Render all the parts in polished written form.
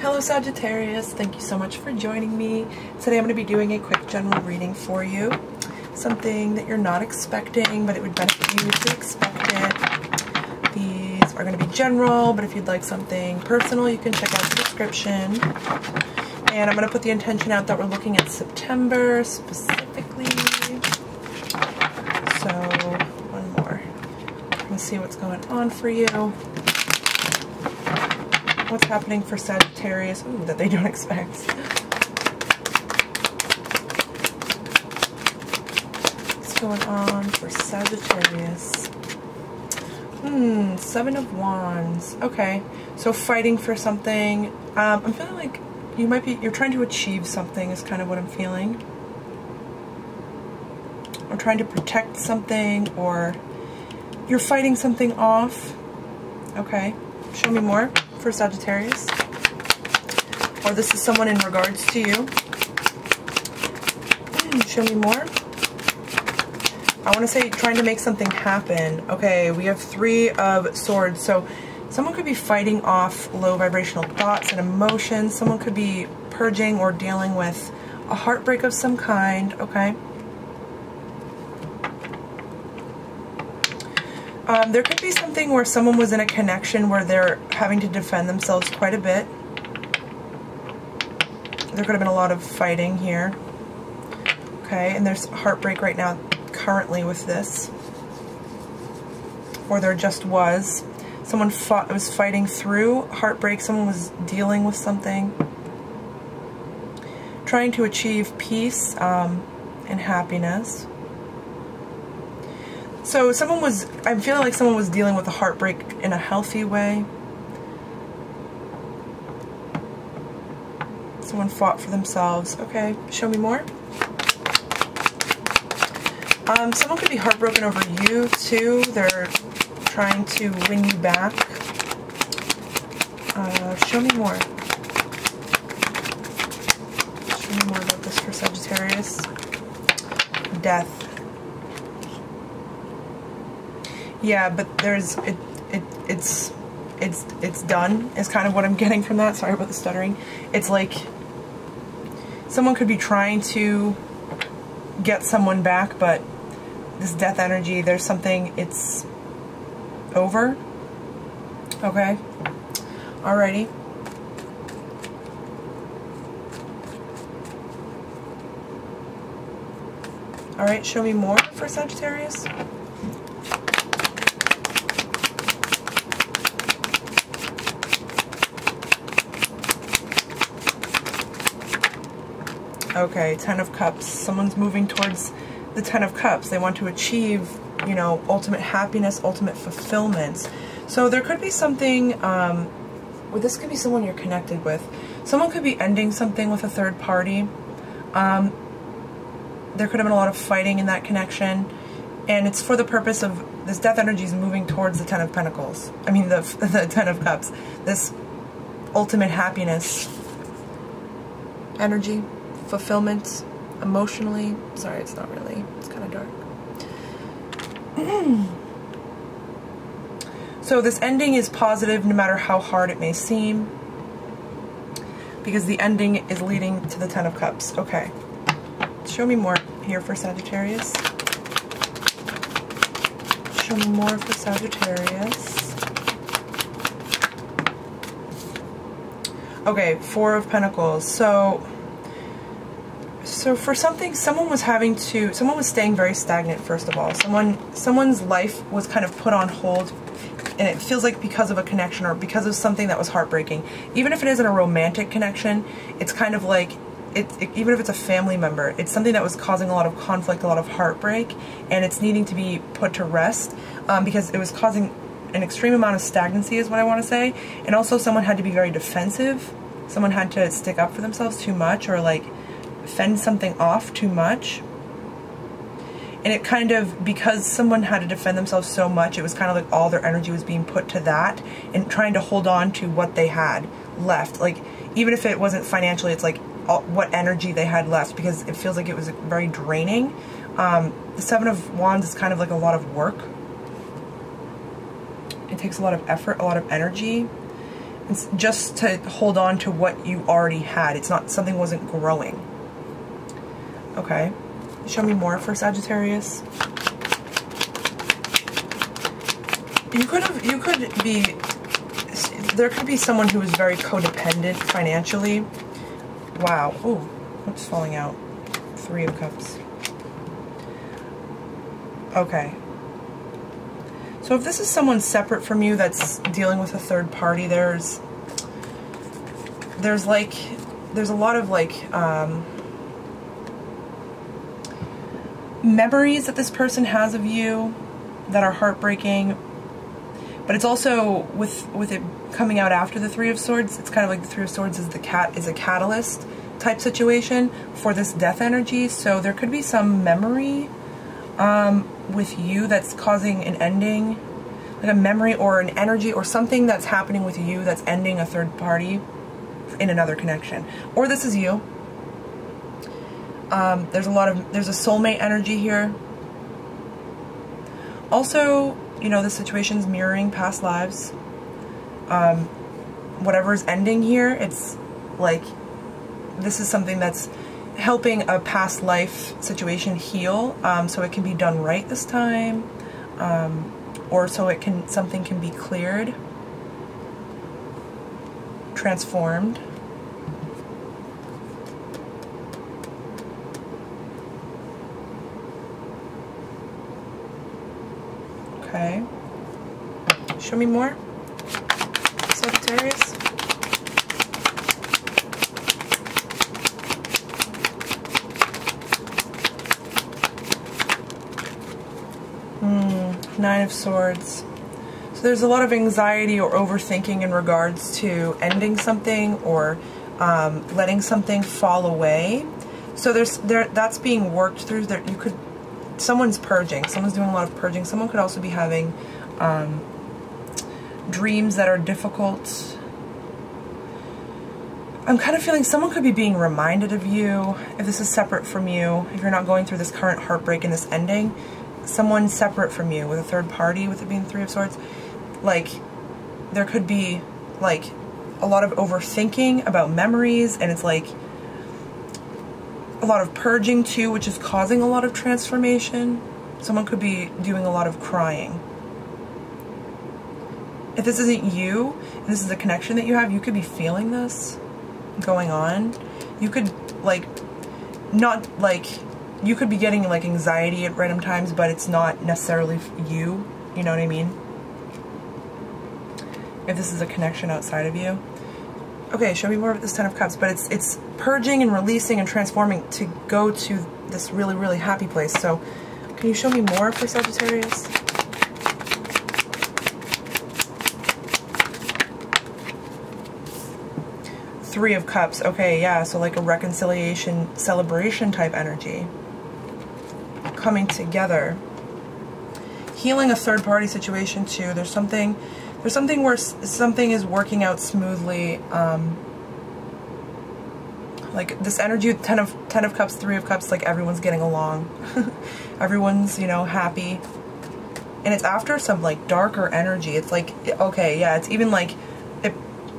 Hello Sagittarius, thank you so much for joining me. Today I'm going to be doing a quick general reading for you. Something that you're not expecting, but it would benefit you to expect it. These are going to be general, but if you'd like something personal, you can check out the description. And I'm going to put the intention out that we're looking at September specifically. So, one more. Let's see what's going on for you. What's happening for Sagittarius, ooh, that they don't expect. What's going on for Sagittarius? Seven of Wands. Okay, so fighting for something. I'm feeling like you're trying to achieve something is kind of what I'm feeling. Or trying to protect something, or you're fighting something off. Okay, show me more. For Sagittarius, or this is someone in regards to you. Show me more. I want to say trying to make something happen. Okay, we have Three of Swords, so someone could be fighting off low vibrational thoughts and emotions. Someone could be purging or dealing with a heartbreak of some kind. Okay. There could be something where someone was in a connection where they're having to defend themselves quite a bit. There could have been a lot of fighting here. Okay, and there's heartbreak right now currently with this. Or there just was. Someone was fighting through heartbreak. Someone was dealing with something. Trying to achieve peace and happiness. So someone was, I'm feeling like someone was dealing with a heartbreak in a healthy way. Someone fought for themselves. Okay, show me more. Someone could be heartbroken over you too. They're trying to win you back. Show me more. Show me more about this for Sagittarius. Death. Yeah, but there's it's done is kind of what I'm getting from that. Sorry about the stuttering. It's like someone could be trying to get someone back, but this death energy, there's something, it's over. Okay. Alrighty. Alright, show me more for Sagittarius. Okay, Ten of Cups. Someone's moving towards the Ten of Cups. They want to achieve, you know, ultimate happiness, ultimate fulfillment. So there could be something, well, this could be someone you're connected with. Someone could be ending something with a third party. There could have been a lot of fighting in that connection. And it's for the purpose of, this death energy is moving towards the Ten of Pentacles. I mean, the Ten of Cups. This ultimate happiness energy. Fulfillment emotionally. Sorry, it's not really. It's kind of dark. So this ending is positive no matter how hard it may seem, because the ending is leading to the Ten of Cups. Okay. Show me more here for Sagittarius. Show me more for Sagittarius. Okay, Four of Pentacles. So for something, someone was staying very stagnant, first of all. Someone's life was kind of put on hold, and it feels like because of a connection or because of something that was heartbreaking. Even if it isn't a romantic connection, it's kind of like, even if it's a family member, it's something that was causing a lot of conflict, a lot of heartbreak, and it's needing to be put to rest because it was causing an extreme amount of stagnancy is what I want to say. And also someone had to be very defensive. Someone had to stick up for themselves too much, or like fend something off too much. And it kind of, because someone had to defend themselves so much, it was kind of like all their energy was being put to that and trying to hold on to what they had left. Like, even if it wasn't financially, it's like what energy they had left, because it feels like it was very draining. The Seven of Wands is kind of like a lot of work. It takes a lot of effort, a lot of energy. It's just to hold on to what you already had. It's not, something wasn't growing. Okay. Show me more for Sagittarius. There could be someone who is very codependent financially. Wow. Ooh, what's falling out? 3 of Cups. Okay. So if this is someone separate from you that's dealing with a third party, there's a lot of like memories that this person has of you that are heartbreaking. But it's also, with it coming out after the 3 of Swords, it's kind of like the 3 of Swords is a catalyst type situation for this death energy. So there could be some memory with you that's causing an ending, like a memory or an energy or something that's happening with you that's ending a third party in another connection. Or this is you. There's a soulmate energy here. Also, you know, this situation's mirroring past lives. Whatever's ending here, it's like this is something that's helping a past life situation heal, so it can be done right this time, or so it can, something can be cleared, transformed. Okay. Show me more, Sagittarius. Hmm. 9 of Swords. So there's a lot of anxiety or overthinking in regards to ending something or letting something fall away. So that's being worked through. Someone's purging. Someone's doing a lot of purging. Someone could also be having dreams that are difficult. I'm kind of feeling someone could be being reminded of you. If this is separate from you, if you're not going through this current heartbreak and this ending, someone separate from you with a third party, with it being 3 of Swords, like there could be like a lot of overthinking about memories, and it's like a lot of purging too, which is causing a lot of transformation. Someone could be doing a lot of crying. If this isn't you, and this is a connection that you have, you could be feeling this going on. You could you could be getting like anxiety at random times, but it's not necessarily you, you know what I mean? If this is a connection outside of you. Okay, show me more of this 10 of Cups, but it's purging and releasing and transforming to go to this really, really happy place. So can you show me more for Sagittarius? Three of Cups, okay, yeah, so like a reconciliation, celebration type energy. Coming together. Healing a third party situation too. There's something where something is working out smoothly, like this energy, 10 of Cups, 3 of Cups, like everyone's getting along. Everyone's, you know, happy. And it's after some like darker energy. It's like, okay, yeah, it's even like,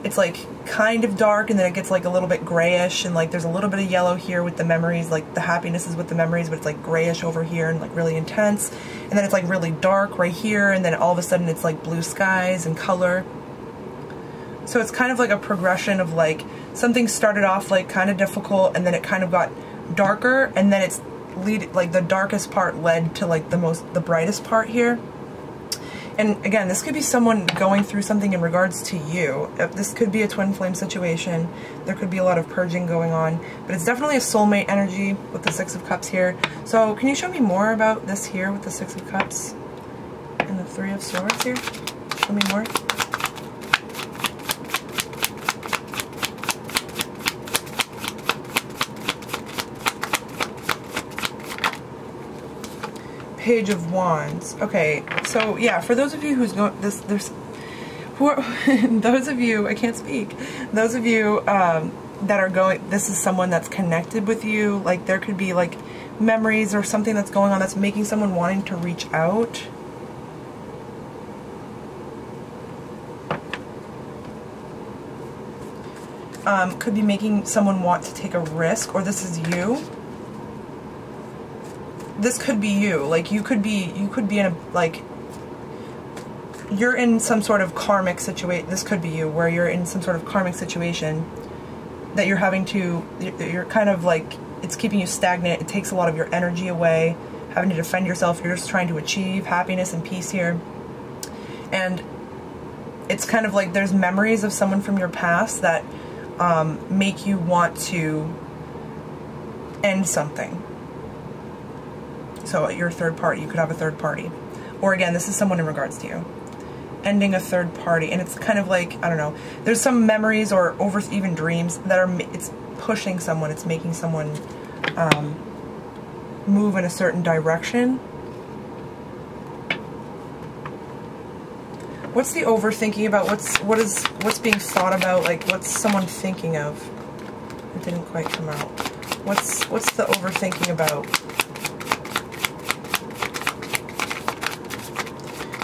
it's like kind of dark, and then it gets like a little bit grayish, and like there's a little bit of yellow here with the memories, like the happiness is with the memories, but it's like grayish over here and like really intense, and then it's like really dark right here, and then all of a sudden it's like blue skies and color. So it's kind of like a progression of like something started off like kind of difficult, and then it kind of got darker, and then it's like the darkest part led to like the brightest part here. And again, this could be someone going through something in regards to you. This could be a twin flame situation. There could be a lot of purging going on. But it's definitely a soulmate energy with the 6 of Cups here. So can you show me more about this here with the 6 of Cups and the 3 of Swords here? Show me more. Page of Wands. Okay, so yeah, for those of you who's going, those of you, I can't speak. Those of you that are going, this is someone that's connected with you. Like there could be like memories or something that's going on that's making someone wanting to reach out. could be making someone want to take a risk, or this is you. This could be you. Like, you could be in a, like, you're in some sort of karmic situation. This could be you, where you're in some sort of karmic situation that you're having to, you're kind of like, it's keeping you stagnant. It takes a lot of your energy away, having to defend yourself. You're just trying to achieve happiness and peace here. And it's kind of like there's memories of someone from your past that make you want to end something. So your third party, you could have a third party. Or again, this is someone in regards to you. Ending a third party, and it's kind of like, I don't know, there's some memories or over even dreams that are, it's pushing someone, it's making someone move in a certain direction. What's the overthinking about? What's being thought about? Like, what's someone thinking of? It didn't quite come out. What's the overthinking about?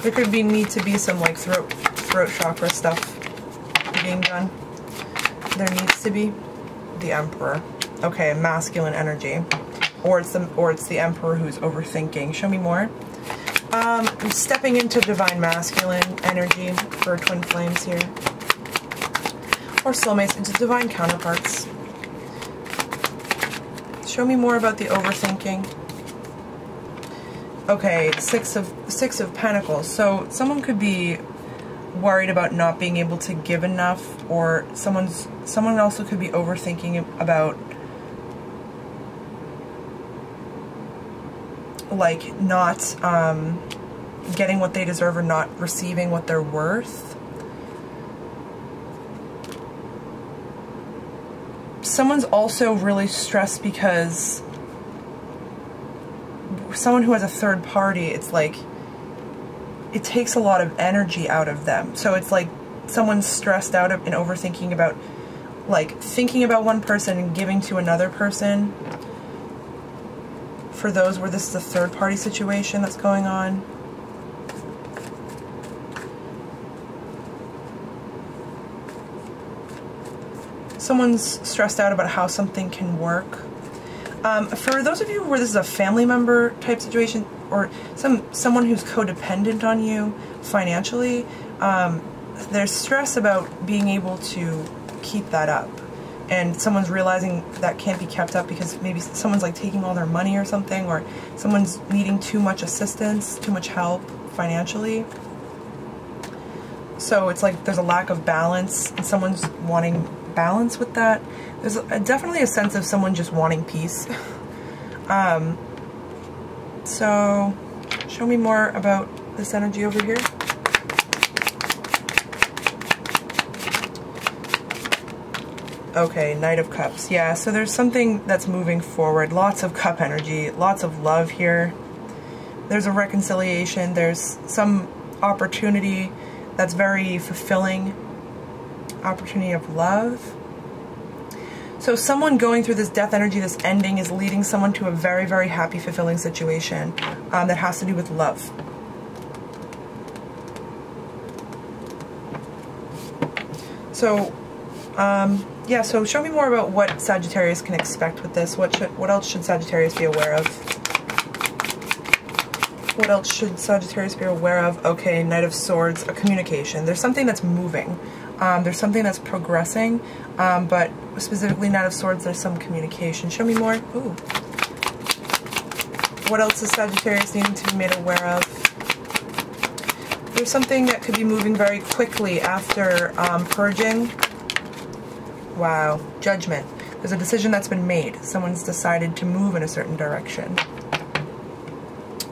There could be need to be some, like, throat chakra stuff being done. There needs to be the Emperor. Okay, masculine energy, or it's the Emperor who's overthinking. Show me more. I'm stepping into divine masculine energy for twin flames here, or soulmates, into divine counterparts. Show me more about the overthinking. Okay, six of Pentacles. So someone could be worried about not being able to give enough, or someone also could be overthinking about, like, not getting what they deserve or not receiving what they're worth. Someone's also really stressed because someone who has a third party, it's like, it takes a lot of energy out of them. So it's like someone's stressed out and overthinking about, like, thinking about one person and giving to another person. For those where this is a third party situation that's going on. Someone's stressed out about how something can work. For those of you where this is a family member type situation, or someone who's codependent on you financially, there's stress about being able to keep that up, and someone's realizing that can't be kept up because maybe someone's, like, taking all their money or something, or someone's needing too much assistance, too much help financially. So it's like there's a lack of balance, and someone's wanting balance with that. There's definitely a sense of someone just wanting peace. So show me more about this energy over here. Okay, Knight of Cups. Yeah, so there's something that's moving forward. Lots of cup energy, lots of love here. There's a reconciliation. There's some opportunity that's very fulfilling. Opportunity of love. So someone going through this death energy, this ending, is leading someone to a very, very happy, fulfilling situation that has to do with love. So, yeah, so show me more about what Sagittarius can expect with this. What else should Sagittarius be aware of? What else should Sagittarius be aware of? Okay, Knight of Swords, a communication. There's something that's moving. There's something that's progressing, but specifically Knight of Swords, there's some communication. Show me more. Ooh. What else is Sagittarius needing to be made aware of? There's something that could be moving very quickly after purging. Wow. Judgment. There's a decision that's been made. Someone's decided to move in a certain direction.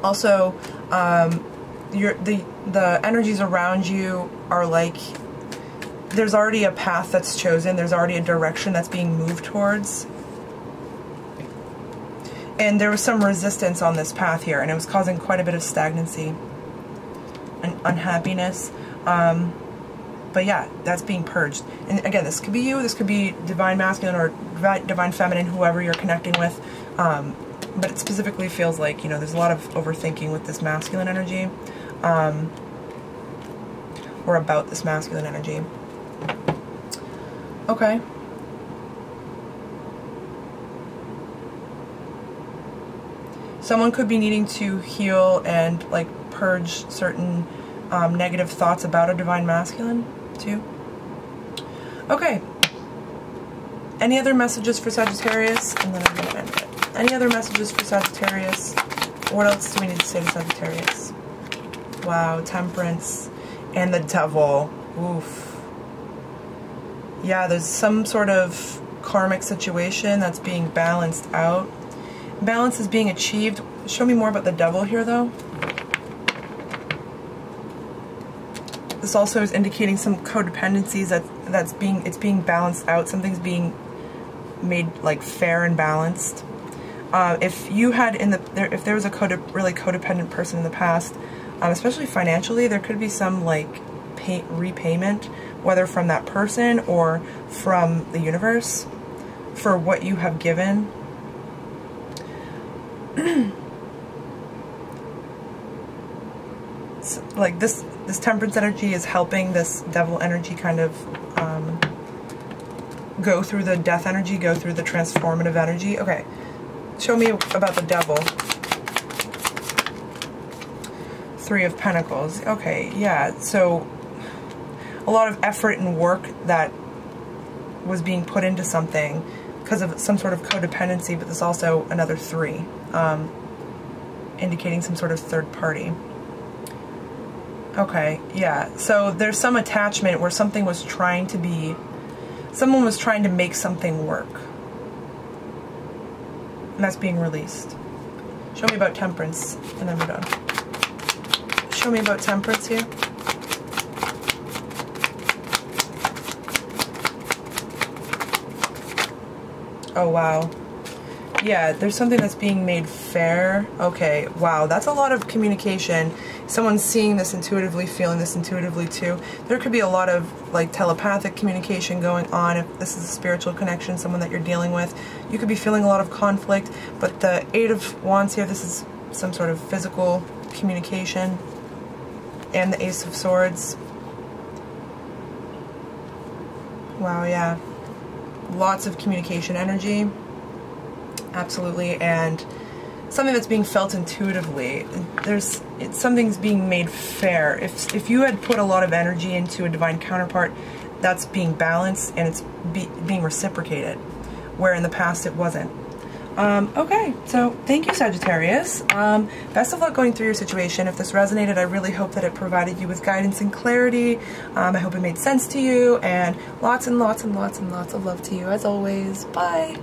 Also, the energies around you are like, there's already a path that's chosen. There's already a direction that's being moved towards. And there was some resistance on this path here, and it was causing quite a bit of stagnancy and unhappiness. But yeah, that's being purged. And again, this could be you, this could be divine masculine or divine feminine, whoever you're connecting with. But it specifically feels like, you know, there's a lot of overthinking with this masculine energy, or about this masculine energy. Okay, someone could be needing to heal and like purge certain negative thoughts about a divine masculine too. Okay. Any other messages for Sagittarius? And then I'm going to end it. Any other messages for Sagittarius? What else do we need to say to Sagittarius? Wow, Temperance and the Devil. Oof. Yeah, there's some sort of karmic situation that's being balanced out. Balance is being achieved. Show me more about the Devil here, though. This also is indicating some codependencies that's being balanced out. Something's being made like fair and balanced. If you had if there was a really codependent person in the past, especially financially, there could be some like repayment, whether from that person or from the universe, for what you have given. So, like this Temperance energy is helping this Devil energy kind of go through the death energy, go through the transformative energy. Okay, show me about the Devil. Three of Pentacles. Okay, yeah, so a lot of effort and work that was being put into something because of some sort of codependency, but there's also another three, indicating some sort of third party. Okay, yeah, so there's some attachment where something was trying to be, someone was trying to make something work. And that's being released. Show me about Temperance, and then we're done. Show me about Temperance here. Oh, wow. Yeah, there's something that's being made fair. Okay, wow, that's a lot of communication. Someone's seeing this intuitively, feeling this intuitively too. There could be a lot of like telepathic communication going on. If this is a spiritual connection, someone that you're dealing with, you could be feeling a lot of conflict. But the Eight of Wands here, this is some sort of physical communication. And the Ace of Swords. Wow, yeah. Lots of communication energy, absolutely, and something that's being felt intuitively. Something's being made fair. If you had put a lot of energy into a divine counterpart, that's being balanced and it's being reciprocated, where in the past it wasn't. Okay, so thank you, Sagittarius. Best of luck going through your situation. If this resonated, I really hope that it provided you with guidance and clarity. I hope it made sense to you, and lots and lots and lots and lots of love to you as always. Bye!